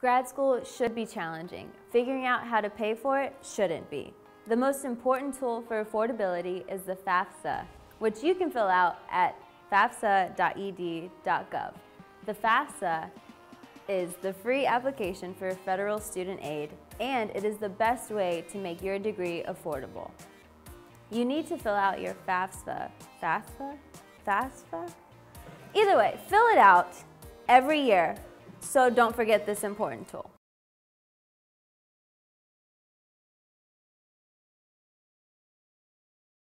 Grad school should be challenging. Figuring out how to pay for it shouldn't be. The most important tool for affordability is the FAFSA, which you can fill out at fafsa.ed.gov. The FAFSA is the free application for federal student aid, and it is the best way to make your degree affordable. You need to fill out your FAFSA? Either way, fill it out every year, so don't forget this important tool.